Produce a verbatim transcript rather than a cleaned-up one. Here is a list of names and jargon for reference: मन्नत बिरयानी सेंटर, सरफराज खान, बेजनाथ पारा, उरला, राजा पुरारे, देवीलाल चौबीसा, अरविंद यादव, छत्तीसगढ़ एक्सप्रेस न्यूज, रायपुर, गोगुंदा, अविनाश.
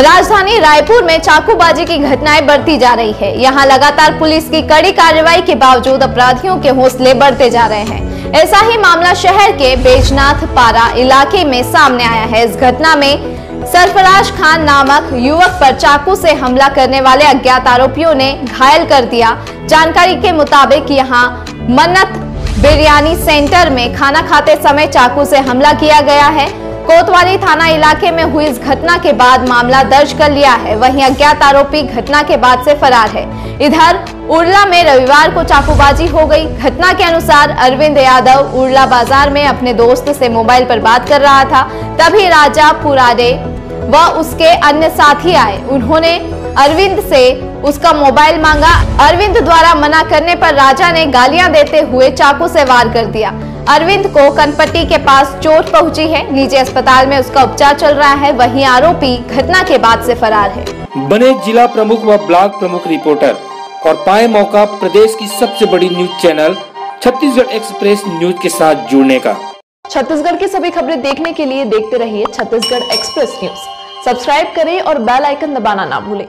राजधानी रायपुर में चाकूबाजी की घटनाएं बढ़ती जा रही है। यहां लगातार पुलिस की कड़ी कार्रवाई के बावजूद अपराधियों के हौसले बढ़ते जा रहे हैं। ऐसा ही मामला शहर के बेजनाथ पारा इलाके में सामने आया है। इस घटना में सरफराज खान नामक युवक पर चाकू से हमला करने वाले अज्ञात आरोपियों ने घायल कर दिया। जानकारी के मुताबिक यहाँ मन्नत बिरयानी सेंटर में खाना खाते समय चाकू से हमला किया गया है। कोतवाली थाना इलाके में हुई इस घटना के बाद मामला दर्ज कर लिया है। वहीं अज्ञात आरोपी घटना के बाद से फरार है। इधर उरला में रविवार को चाकूबाजी हो गई। घटना के अनुसार अरविंद यादव उरला बाजार में अपने दोस्त से मोबाइल पर बात कर रहा था, तभी राजा पुरारे व उसके अन्य साथी आए। उन्होंने अरविंद से उसका मोबाइल मांगा। अरविंद द्वारा मना करने पर राजा ने गालियां देते हुए चाकू से वार कर दिया। अरविंद को कनपट्टी के पास चोट पहुंची है। निजी अस्पताल में उसका उपचार चल रहा है। वहीं आरोपी घटना के बाद से फरार है। बने जिला प्रमुख व ब्लॉक प्रमुख रिपोर्टर और पाए मौका प्रदेश की सबसे बड़ी news channel छत्तीसगढ़ एक्सप्रेस न्यूज के साथ जुड़ने का। छत्तीसगढ़ की सभी खबरें देखने के लिए देखते रहिए छत्तीसगढ़ एक्सप्रेस न्यूज। सब्सक्राइब करें और बेल आइकन दबाना ना भूलें।